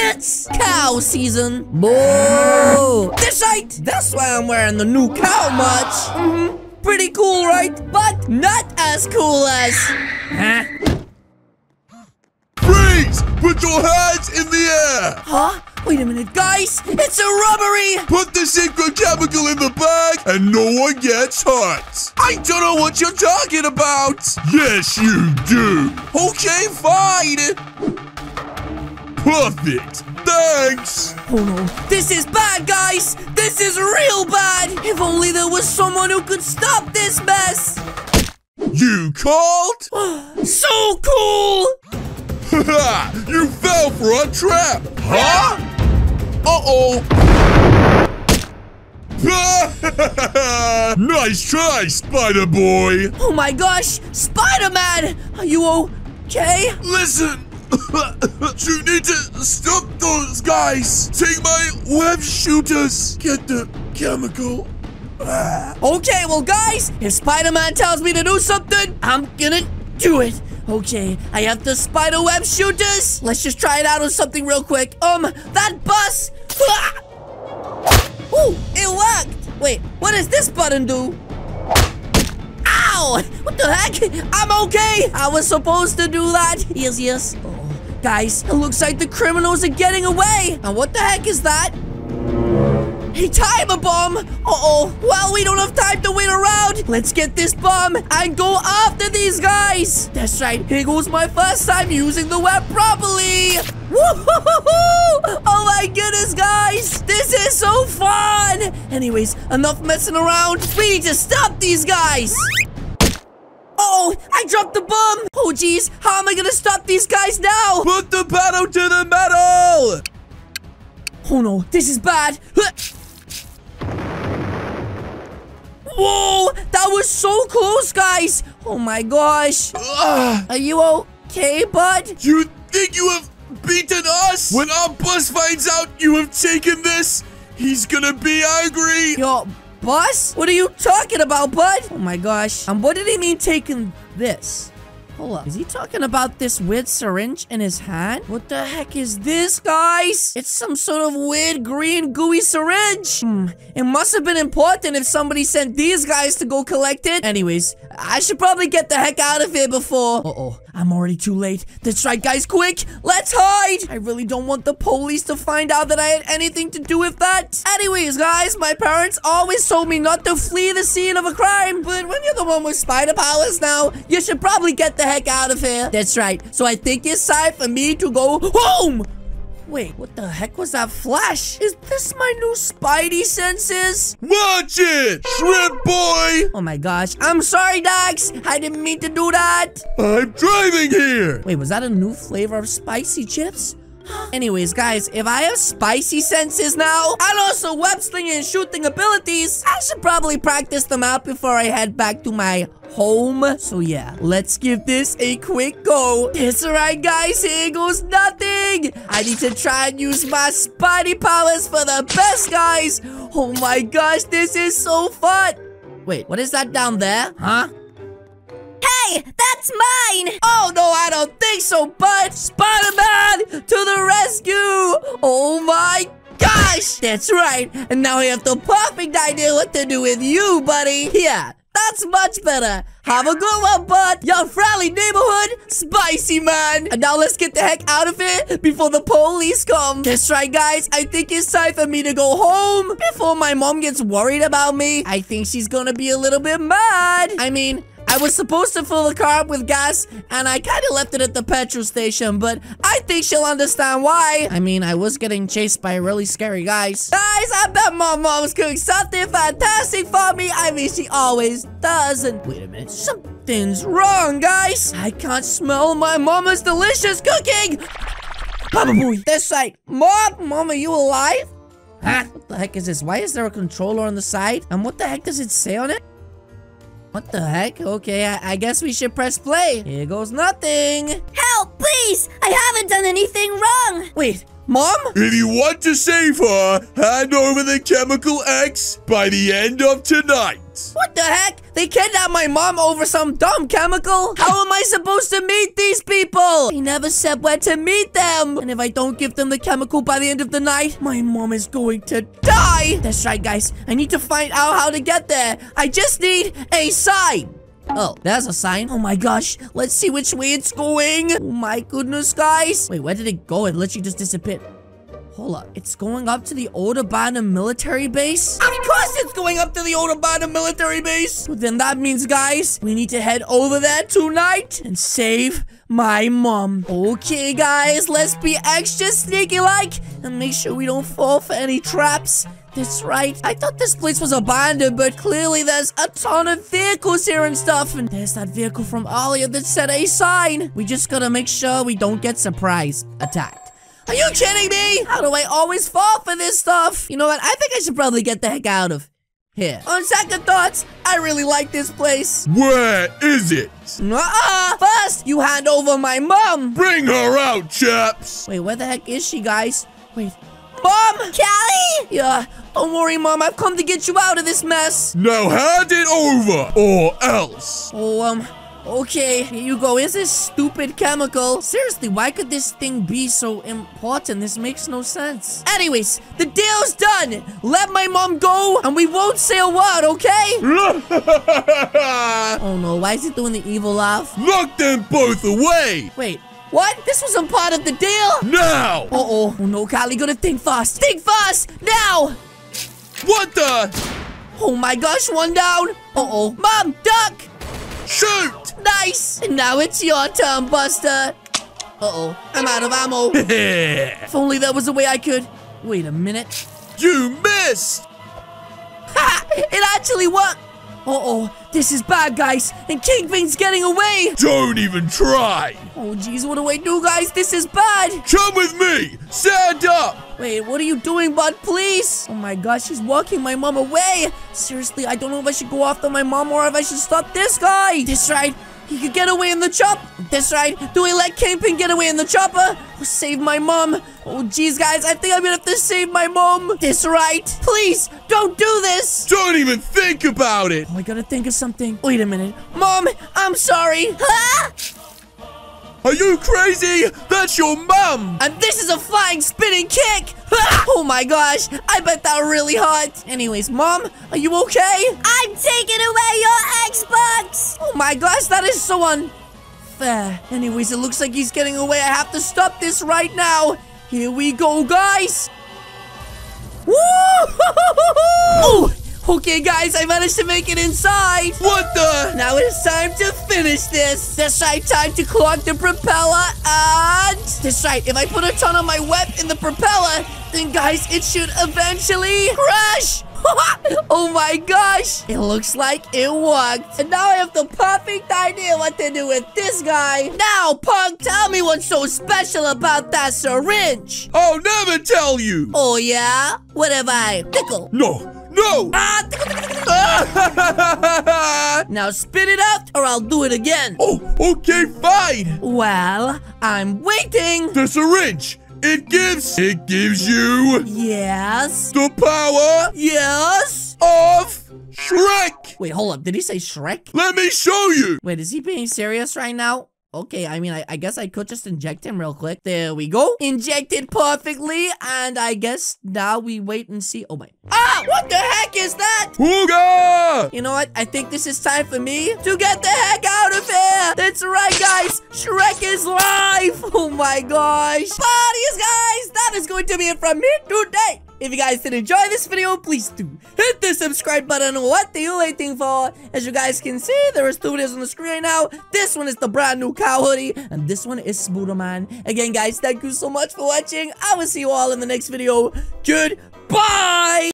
It's cow season. Boo! That's right. That's why I'm wearing the new cow much. Pretty cool, right? But not as cool as... Huh? Freeze! Put your hands in the air! Huh? Wait a minute, guys! It's a robbery! Put the secret chemical in the bag and no one gets hurt! I don't know what you're talking about! Yes, you do! Okay, fine! Perfect! Thanks! Oh no, this is bad, guys! This is real bad! If only there was someone who could stop this mess! You called? So cool! Haha! You fell for a trap! Huh? Uh-oh! Nice try, Spider-Boy! Oh my gosh! Spider-Man! Are you okay? Listen! You need to stop those guys! Take my web shooters! Get the chemical! Okay, well guys, if Spider-Man tells me to do something, I'm gonna do it! Okay, I have the spider web shooters. Let's just try it out on something real quick. That bus. Ooh, it worked. Wait, what does this button do? Ow, what the heck? I'm okay. I was supposed to do that. Yes, yes. Oh, guys, it looks like the criminals are getting away. And what the heck is that? A timer bomb. Uh-oh. Well, we don't have time to wait around. Let's get this bomb and go after these guys. That's right. Here goes my first time using the web properly. Woo-hoo-hoo-hoo! Oh my goodness, guys. This is so fun. Anyways, enough messing around. We need to stop these guys. Oh, I dropped the bomb. Oh, jeez. How am I going to stop these guys now? Put the pedal to the metal. Oh no, this is bad. Whoa, that was so close, guys. Oh my gosh. Are you okay, bud? You think you have beaten us? When our boss finds out you have taken this, he's gonna be angry. Your boss? What are you talking about, bud? Oh my gosh. And what did he mean taking this? Hold up. Is he talking about this weird syringe in his hand? What the heck is this, guys? It's some sort of weird green gooey syringe. It must have been important if somebody sent these guys to go collect it. Anyways, I should probably get the heck out of here before... Uh-oh. I'm already too late. That's right, guys. Quick, let's hide. I really don't want the police to find out that I had anything to do with that. Anyways, guys, my parents always told me not to flee the scene of a crime. But when you're the one with spider powers now, you should probably get the heck out of here. That's right. So I think it's time for me to go home. Wait, what the heck was that flash? Is this my new Spidey senses? Watch it, Shrimp Boy! Oh my gosh, I'm sorry, Dax. I didn't mean to do that. I'm driving here. Wait, was that a new flavor of spicy chips? Anyways, guys, if I have spicy senses now, and also web slinging and shooting abilities, I should probably practice them out before I head back to my home. So yeah, let's give this a quick go. It's alright, guys, here goes nothing. I need to try and use my Spidey powers for the best, guys. Oh my gosh, this is so fun. Wait, what is that down there? Huh? Hey, that's mine! Oh, no, I don't think so, bud! Spider-Man, to the rescue! Oh, my gosh! That's right, and now I have the perfect idea what to do with you, buddy! Yeah, that's much better! Have a good one, bud! Your friendly neighborhood, Spicy Man! And now let's get the heck out of here before the police come! That's right, guys, I think it's time for me to go home before my mom gets worried about me. I think she's gonna be a little bit mad. I mean... I was supposed to fill the car up with gas, and I kind of left it at the petrol station, but I think she'll understand why. I mean, I was getting chased by really scary guys. Guys, I bet my mom's cooking something fantastic for me. I mean, she always does. And wait a minute, something's wrong, guys. I can't smell my mama's delicious cooking. Papa Booey, that's right. Mom, are you alive? Huh? What the heck is this? Why is there a controller on the side? And what the heck does it say on it? What the heck? Okay, I guess we should press play. Here goes nothing. Help, please! I haven't done anything wrong! Wait, Mom? If you want to save her, hand over the Chemical X by the end of tonight. what? What the heck? They kidnapped my mom over some dumb chemical? How am I supposed to meet these people? They never said where to meet them. And if I don't give them the chemical by the end of the night, my mom is going to die. That's right, guys. I need to find out how to get there. I just need a sign. Oh, there's a sign. Oh my gosh. Let's see which way it's going. Oh my goodness, guys. Wait, where did it go? It literally just disappeared. Hold up. It's going up to the old abandoned military base? Of course it's going up to the old abandoned military base. But then that means, guys, we need to head over there tonight and save my mom. Okay, guys, let's be extra sneaky-like and make sure we don't fall for any traps. That's right. I thought this place was abandoned, but clearly there's a ton of vehicles here and stuff. And there's that vehicle from earlier that said a sign. We just gotta make sure we don't get surprise attacked. Are you kidding me? How do I always fall for this stuff? You know what? I think I should probably get the heck out of here. On second thoughts, I really like this place. Where is it? First, you hand over my mom. Bring her out, chaps. Wait, where the heck is she, guys? Wait. Mom! Callie? Yeah, don't worry, Mom. I've come to get you out of this mess. Now hand it over, or else. Oh, okay, here you go. Is this stupid chemical? Seriously, why could this thing be so important? This makes no sense. Anyways, the deal's done. Let my mom go, and we won't say a word, okay? Oh no, why is he doing the evil laugh? Lock them both away! Wait. What? This wasn't part of the deal? Now! Uh-oh. Oh no, Kylie, gonna think fast. Think fast! Now! What the? Oh my gosh, one down. Uh-oh. Mom, duck! Shoot! Nice! And now it's your turn, Buster. Uh-oh. I'm out of ammo. If only there was a way I could... Wait a minute. You missed! Ha! It actually worked! Uh-oh. This is bad, guys. And Kingpin's getting away. Don't even try. Oh, jeez. What do I do, guys? This is bad. Come with me. Stand up. Wait, what are you doing, bud? Please. Oh, my gosh. She's walking my mom away. Seriously, I don't know if I should go after my mom or if I should stop this guy. That's right. He could get away in the chopper. That's right. Do we let Kingpin get away in the chopper? Oh, save my mom. Oh, jeez, guys. I think I'm going to have to save my mom. That's right. Please, don't do this. Don't even think about it. Oh, I got to think of something. Wait a minute. Mom, I'm sorry. Huh? Are you crazy? That's your mom. And this is a flying spinning kick. Oh my gosh, I bet that really hurt. Anyways, Mom, are you okay? I'm taking away your Xbox. Oh my gosh, that is so unfair. Anyways, it looks like he's getting away. I have to stop this right now. Here we go, guys. Woo! Oh, okay, guys, I managed to make it inside. What the? Now it's time to finish this. That's right, time to clog the propeller and... That's right, if I put a ton of my web in the propeller, then, guys, it should eventually crash. Oh, my gosh. It looks like it worked. And now I have the perfect idea what to do with this guy. Now, punk, tell me what's so special about that syringe. I'll never tell you. Oh, yeah? What have I? Tickle. No. Now spit it out or I'll do it again. Oh, okay, fine. Well, I'm waiting. The syringe. It gives you... Yes. The power... Yes. Of Shrek. Wait, hold up. Did he say Shrek? Let me show you. Wait, is he being serious right now? Okay, I mean, I guess I could just inject him real quick. There we go. Injected perfectly. And I guess now we wait and see. Oh, my. Ah, what the heck is that? Ooga! You know what? I think this is time for me to get the heck out of here. That's right, guys. Shrek is live. Oh, my gosh. Parties, guys. That is going to be it from me today. If you guys did enjoy this video, please do hit the subscribe button. What are you waiting for? As you guys can see, there is 2 videos on the screen right now. This one is the brand new cow hoodie, and this one is Spooderman. Again, guys, thank you so much for watching. I will see you all in the next video. Goodbye!